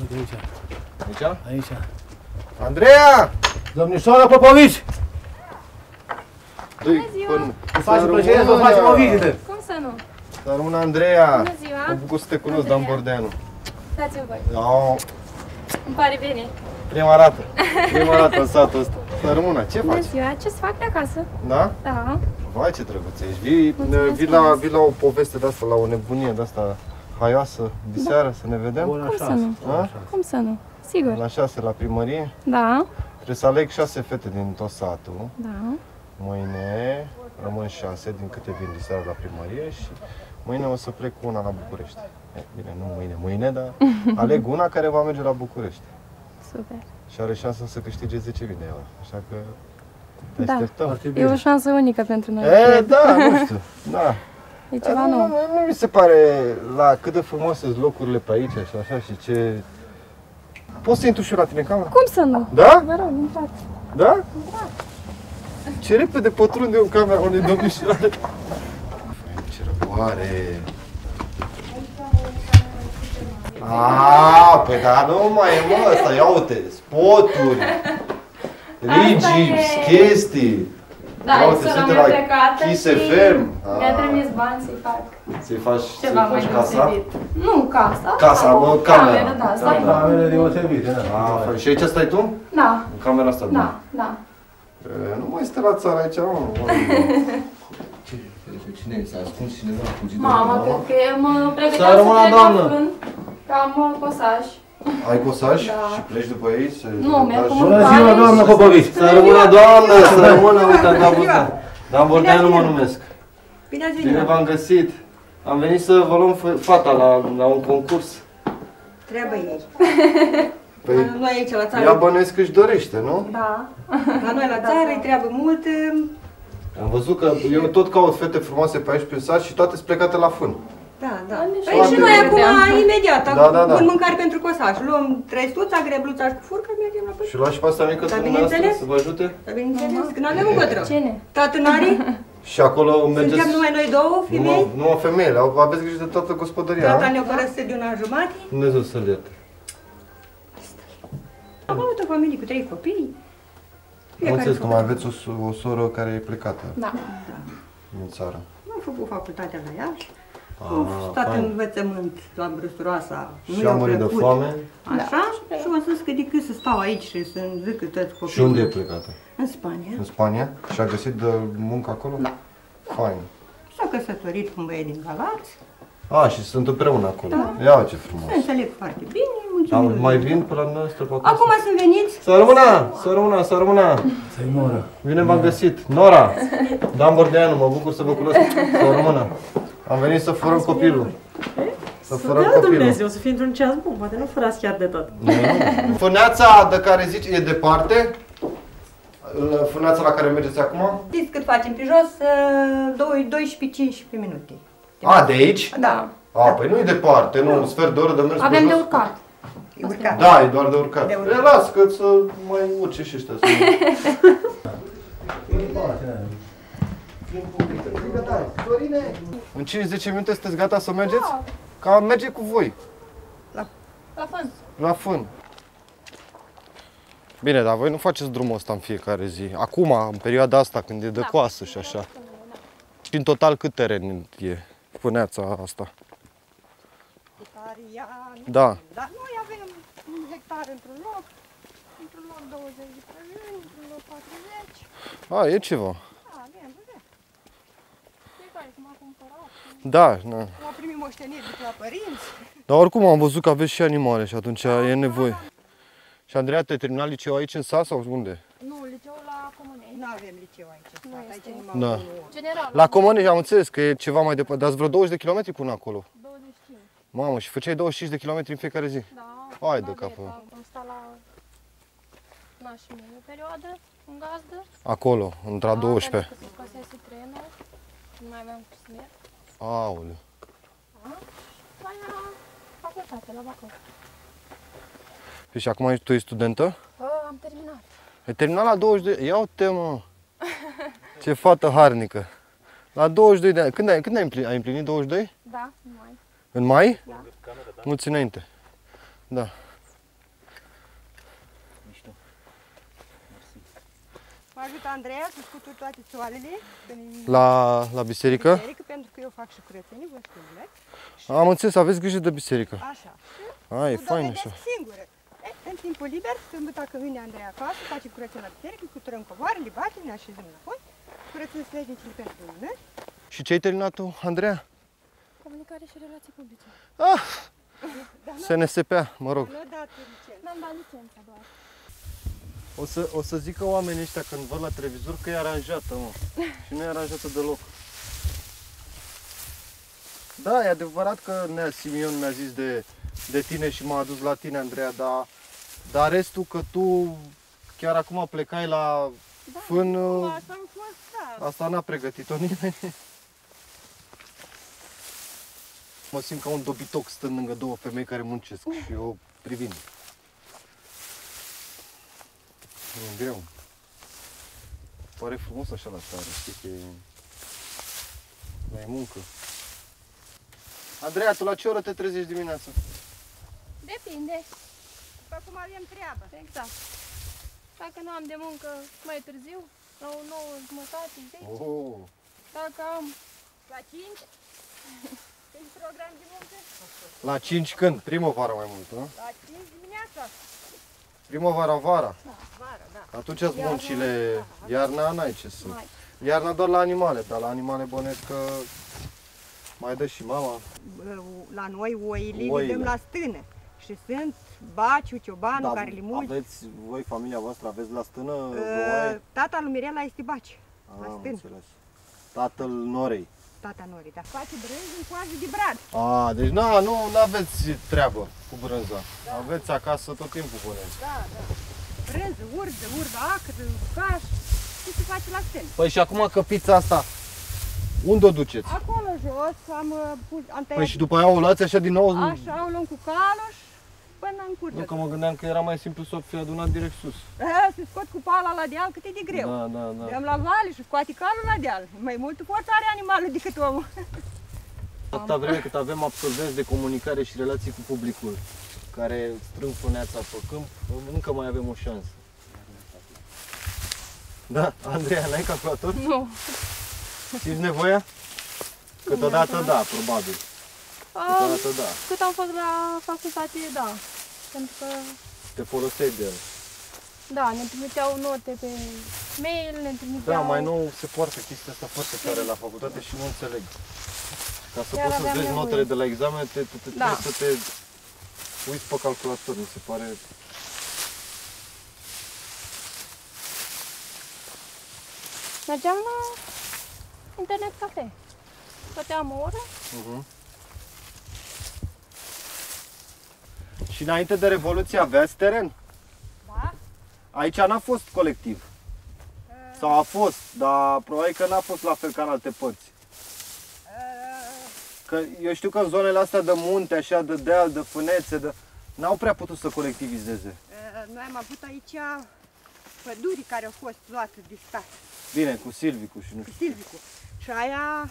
Uite aici. Aici? Aici. Andreea! Domnișoara Popovici! Bună ziua! Îți face plăcere să vă facem o vizită! Cum să nu? Dar una Andreea! Bună ziua! Mă bucur să te cunosc, Dan Bordeianu. Dați-mi voi! Oh. Îmi pare bine! Prima dată în satul ăsta. Dar rămâna, ce faci? Bună ziua, ce-ți fac de acasă? Da? Da. Vai, ce drăguță ești! Vii la o poveste de-asta, la o nebunie de-asta haioasă, diseară, da. Să ne vedem? Cum să nu? Cum să nu? Sigur. La 6 la primărie? Da. Trebuie să aleg 6 fete din tot satul. Da. Mâine rămân 6 din câte vin diseară la primărie și mâine o să plec cu una la București. Bine, nu mâine, dar aleg una care va merge la București. Super. Și are șansa să câștige 10.000 de euro, așa că te așteptăm. E o șansă unică pentru noi. E, da, nu știu. Da. E ceva nou. Nu mi se pare la cât de frumoase sunt locurile pe aici și așa și ce... Poți să intru și eu la tine în camera? Cum să nu? Da? Vă rog, intrați. Da? Da. Ce repede pătrunde eu în camera unei domnișoare. Ce răboare! Aaa, păi dar nu mai e mă ăsta, ia uite, spoturi, rigips, chestii. Da, exorul mi-a plecat și mi-a trimis bani să-i fac ceva mai deosebit. Nu casa, o cameră, da, stai tu. Cameră deosebită, da. Și aici stai tu? Da. În camera asta? Da, da. Nu mai stai la țară aici, mă. Cine e? S-a ascuns cineva? Mama, cred că mă pregăteam să plec acum. Că am cosaj. Ai cosaj? Da. Și pleci după ei? Nu, merg cu mâncare. Bună ziua, doamnă Popovici! Să rămână, doamnă! Să rămână, uite, am avut-o. Dan Bordeianu mă numesc. Bine ați venit! Bine v-am găsit! Am venit să vă luăm fata la un concurs. Treabă ei. Păi, ea bănuiesc că își dorește, nu? Da. La noi la țară îi treabă mult. Am văzut că eu tot caut fete frumoase pe aici, prin sat și toate sunt plecate la fân. Da, da. Păi și noi acum, imediat, pun mâncare pentru cosaș. Luăm trăistuța, grebluța și cu furcă, mergem la păi. Și luați și pe asta mică să vă ajute? Da, bineînțeles, că n-avem un cătră. Cine? Tătânarii. Și acolo mergeți... Suntem numai noi două, femei? Nu, femeile, aveți grijă de toată gospodăria. Tata ne-o părăsesc de 1 an jumate. Dumnezeu să-l ierte. Am avut o familie cu 3 copii. Am înțeles că mai aveți o soră care e plecată. Da. În țară. Am făcut facultatea la Iași. Am stat în învățământ la Brăsuroasa. Și am murit de foame. Așa? Și m-am zis că decât să stau aici și să-mi zic că toți copiii. Și unde e plecată? În Spania. În Spania? Și a găsit de muncă acolo? Da. Fain. S-a căsătorit cu un băie din Galați. A, și sunt împreună acolo. Ia ce frumos. Se înțeleg foarte bine. Mai vin pe la noastră pe acasă. Acum sunt veniți? Să rămână! Să-i moră! Bine v-am găsit! Nora! Dan Bordeianu, mă bucur să vă cunosc! Să rămână! Am venit să furăm copilul! Să furăm copilul! Dumnezeu, să fii într-un ceas bun, poate nu furați chiar de tot! Fâneața de care zici e departe? Fâneața la care mergeți acum? Știți cât facem pe jos? 12-15 minute. A, de aici? Da! A, păi nu e departe, nu, un sfert de oră de mers pe jos. Avem de urcat! E urcat. Da, e doar de urcat. Las că să mai urce și ăștia. În 5-10 minute sunteți gata să mergeți? Că am merge cu voi. La fân. Bine, dar voi nu faceți drumul ăsta în fiecare zi. Acum, în perioada asta, când e de coasă și așa. Și în total cât teren e Fâneața asta? Da. Într-un loc 20 de prăjini, într-un loc 40. A, e ceva. Da, bine, vedeți. Fiecare cum a cumpărat. Da, da. Cum a primit moșteniri de la părinți. Dar oricum am văzut că aveți și animale și atunci e nevoie. Și Andreea, te-ai terminat liceul aici în sat sau unde? Nu, liceul la Comănești. Nu avem liceu aici în sat. La Comănești am înțeles că e ceva mai departe, dar ați vreo 20 de km până acolo. 25. Mamă, și făceai 25 de km în fiecare zi? Da. Hai de capul. Am stat la nașul meu o perioadă, în gazdă. Acolo, într-a 12. Am că se trenul, nu mai aveam cu să merg. Aoleu. Da, era facultate, la Bacău. Și acum ești tu studentă? Am terminat. Ai terminat la 22 de ani? Ia-te, mă! Ce fată harnică! La 22 de ani. Când ai împlinit 22? Da, în mai. În mai? Da. Mulți înainte. Da. Ajut Andreea să scutur toate țoalele la biserică. La biserică, pentru că eu fac și curățenie, voi scuturele. Am înțeles, aveți grijă de biserică. Așa. Ai, fain așa. Singură. În timpul liber, sâmbătă că vine Andreea acasă, face curățenie la biserică, cuturăm covoarele, batem, ne așezăm înapoi, curățăm slejnicile pentru lume. Și ce ai terminat tu, Andreea? Comunicare și relații publice. Ah! SNSP-a, mă rog. Mi-am dat licența doar. O să zică oamenii ăștia când văd la televizor că e aranjată, mă. Și nu e aranjată deloc. Da, e adevărat că Nea Simion mi-a zis de tine și m-a adus la tine, Andreea, dar restul că tu chiar acum plecai la fân... Da, asta n-a pregătit-o nimeni. Mă simt ca un dobitoc stând lângă două femei care muncesc și eu privind. E greu. Pare frumos așa la țară, știi că e muncă. Andreea, tu la ce oră te trezești dimineața? Depinde. După cum avem treabă. Exact. Dacă nu am de muncă mai târziu, la o 9:30, 10. Oh. Dacă am la 5, când program de muncă? La 5 când? Primăvara mai mult, nu? La 5 dimineața. Primăvara, vara? Da, vara, da. Atunci ați muncile, iarna n-ai ce să... Iarna doar la animale, dar la animale bănesc că mai dă și mama. La noi oile le dăm la stână și sunt baciu, ciobanul, da, care le mulți. Aveți, voi, familia voastră, aveți la stână oaie? Tata lui Mirela este baci, la stână. Înțeles. Tatăl Norei. Tata Norei, dar face brânză în coajă de brad. A, deci nu aveți treabă cu brânza. Da. Aveți acasă tot timpul brânză. Da, da. Brânză, urză, acră, caș, ce se face la stână. Păi și acum căpița asta, unde o duceți? Acolo jos, am tăiat. Păi și după aia o luați așa din nou? Așa, o luăm cu caloș până în curte. Nu, că mă gândeam că era mai simplu să o fi adunat direct sus. Se scot cu pala la deal, cât e de greu. Da. Dăm la vale și scoate calul la deal. Mai mult forță are animalul decât omul. Atâta vreme cât avem absolvenți de comunicare și relații cu publicul, care strâng fâneața pe câmp, încă mai avem o șansă. Da, Andreea, n-ai calculator? Nu. Simți nevoia? Câteodată da, probabil. Câteodată da. Cât am fost la facultate, da. Pentru că... Te foloseai de el. Da, ne trimiteau note pe mail, ne trimiteau... Da, mai nou se poartă chestia asta foarte tare la facultate și nu înțeleg. Ca să poți să-ți vezi notele de la examen, trebuie să te uiți pe calculator, mi se pare... Mergeam la... internet cafe. Stăteam o oră. Și înainte de Revoluție aveați teren? Da. Aici n-a fost colectiv. Sau a fost, dar probabil că n-a fost la fel ca în alte părți. Că eu știu că în zonele astea de munte, așa, de deal, de fânețe, n-au prea putut să colectivizeze. Noi am avut aici păduri care au fost luate de stat. Bine, cu silvicul și nu știu. Silvicul. Și aia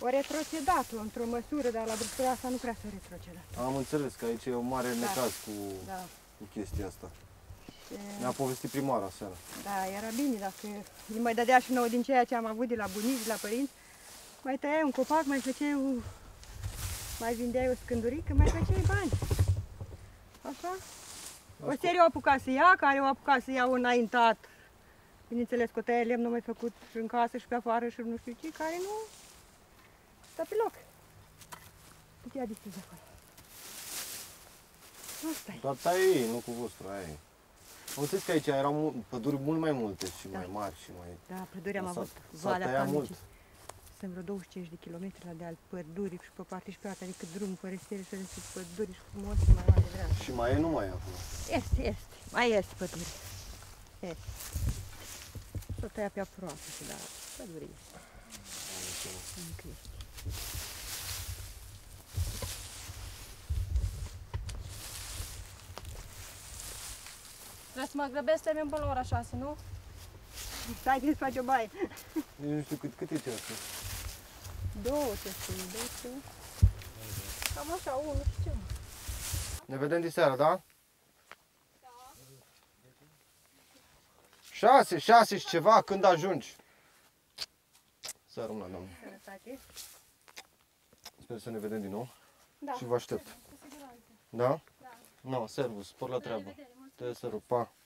o retrocedat-o într-o măsură, dar la București asta nu prea s-a retrocedat. Am înțeles că aici e o mare necaz cu chestia asta. Ne-a povestit primara seara. Da, era bine, dacă îi mai dădea și nouă din ceea ce am avut de la bunici, de la părinți, mai tăiai un copac, mai făceai mai vindeai o scândurică, mai făceai bani. Așa? O serie o apuca să ia, care o apuca să ia înaintat. Bineînțeles că o tăia lemnul mai făcut și în casă și pe afară și nu știu ce, care nu stă pe loc. Putea distruge acolo. Asta-i. Dar taie ei, nu cu vostru, aia e. Înțeles că aici erau păduri mult mai multe și mai mari și mai... Da, păduri am avut. Valea Canicii. Sunt vreo 25 de kilometri la deal, păduri și pe parte și pe alta, adică drumul, forestiere și păduri și frumos și mai mare vreau. Și mai e, nu mai e acolo? Este. Mai este păduri. Este. O tăia pe aproape și la pădurie. Vreau să mă grăbesc, termin până la ora 6, nu? Stai că îți faci o baie. Eu nu știu cât e ceasul. 2 ceasuri. Cam așa, 1 și ceva. Ne vedem diseară, da? 6 și ceva când ajungi. Să arunc la doamnă. Sper să ne vedem din nou. Da. Și vă aștept. Da? Da. No, servus, spor la treabă. Te să rup, pa.